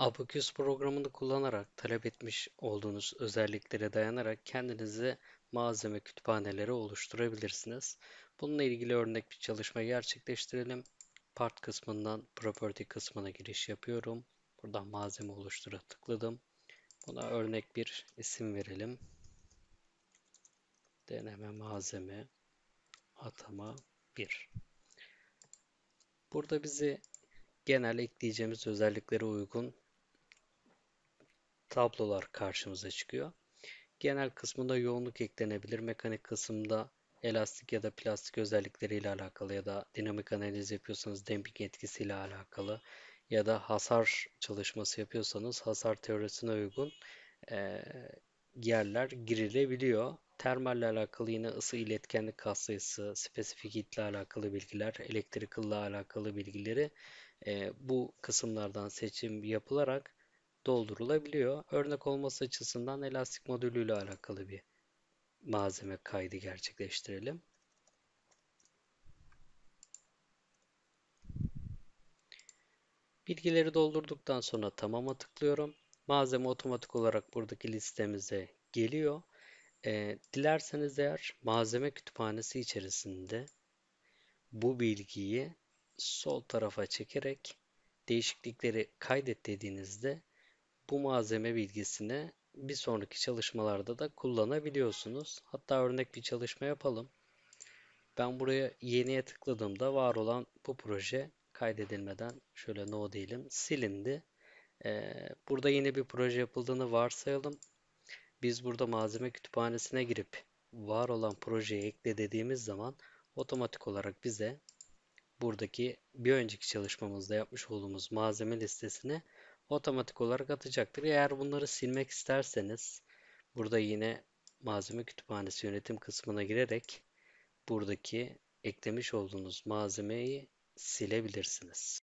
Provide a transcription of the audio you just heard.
Abaqus programını kullanarak talep etmiş olduğunuz özelliklere dayanarak kendinize malzeme kütüphaneleri oluşturabilirsiniz. Bununla ilgili örnek bir çalışma gerçekleştirelim. Part kısmından Property kısmına giriş yapıyorum. Buradan malzeme oluştura tıkladım. Buna örnek bir isim verelim. Deneme malzeme atama 1. Burada bizi genel ekleyeceğimiz özelliklere uygun tablolar karşımıza çıkıyor. Genel kısmında yoğunluk eklenebilir. Mekanik kısımda elastik ya da plastik özellikleriyle alakalı ya da dinamik analiz yapıyorsanız damping etkisiyle alakalı ya da hasar çalışması yapıyorsanız hasar teorisine uygun yerler girilebiliyor. Termalle alakalı yine ısı iletkenlik katsayısı, spesifik hitle alakalı bilgiler, elektrikalla alakalı bilgileri bu kısımlardan seçim yapılarak doldurulabiliyor. Örnek olması açısından elastik modülüyle alakalı bir malzeme kaydı gerçekleştirelim. Bilgileri doldurduktan sonra tamama tıklıyorum. Malzeme otomatik olarak buradaki listemize geliyor. Dilerseniz eğer malzeme kütüphanesi içerisinde bu bilgiyi sol tarafa çekerek değişiklikleri kaydet dediğinizde bu malzeme bilgisini bir sonraki çalışmalarda da kullanabiliyorsunuz. Hatta örnek bir çalışma yapalım. Ben buraya yeniye tıkladığımda var olan bu proje kaydedilmeden şöyle no diyelim silindi. Burada yeni bir proje yapıldığını varsayalım. Biz burada malzeme kütüphanesine girip var olan projeye ekle dediğimiz zaman otomatik olarak bize buradaki bir önceki çalışmamızda yapmış olduğumuz malzeme listesini otomatik olarak atacaktır. Eğer bunları silmek isterseniz burada yine malzeme kütüphanesi yönetim kısmına girerek buradaki eklemiş olduğunuz malzemeyi silebilirsiniz.